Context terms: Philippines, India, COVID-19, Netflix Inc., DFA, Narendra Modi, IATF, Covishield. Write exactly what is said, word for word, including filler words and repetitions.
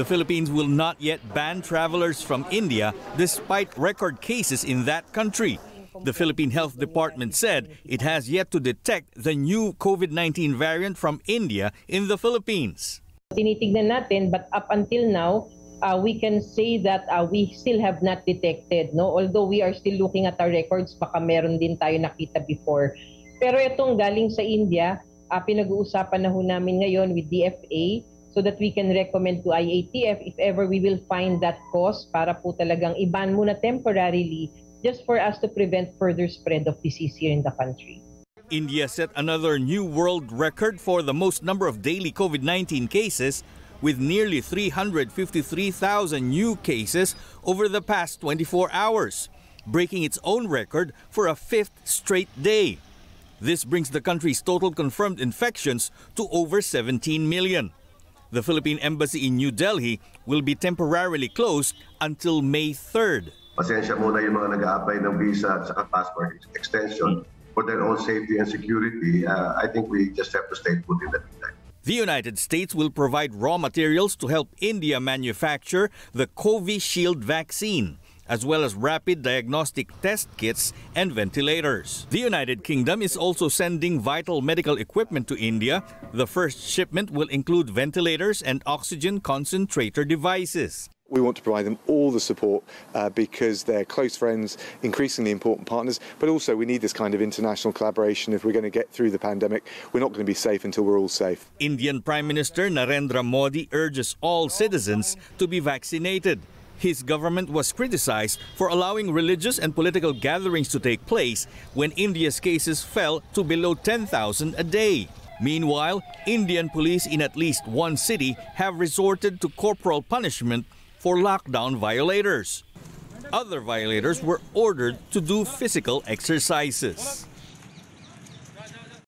The Philippines will not yet ban travelers from India despite record cases in that country. The Philippine Health Department said it has yet to detect the new COVID nineteen variant from India in the Philippines. Tinitignan natin, but up until now, uh, we can say that uh, we still have not detected. No, although we are still looking at our records, baka meron din tayo nakita before. Pero itong galing sa India, uh, pinag-uusapan na ho namin ngayon with D F A so that we can recommend to I A T F if ever we will find that cause para po talagang i-ban muna temporarily just for us to prevent further spread of disease here in the country. India set another new world record for the most number of daily COVID nineteen cases, with nearly three hundred fifty-three thousand new cases over the past twenty-four hours, breaking its own record for a fifth straight day. This brings the country's total confirmed infections to over seventeen million. The Philippine Embassy in New Delhi will be temporarily closed until May third. Pasensya muna yung mga nag-a-apply ng visa at saka passport extension for their own safety and security. Uh, I think we just have to stay put in that time. The United States will provide raw materials to help India manufacture the Covishield vaccine, as well as rapid diagnostic test kits and ventilators. The United Kingdom is also sending vital medical equipment to India. The first shipment will include ventilators and oxygen concentrator devices. We want to provide them all the support uh, because they're close friends, increasingly important partners, but also we need this kind of international collaboration. If we're going to get through the pandemic, we're not going to be safe until we're all safe. Indian Prime Minister Narendra Modi urges all citizens to be vaccinated. His government was criticized for allowing religious and political gatherings to take place when India's cases fell to below ten thousand a day. Meanwhile, Indian police in at least one city have resorted to corporal punishment for lockdown violators. Other violators were ordered to do physical exercises.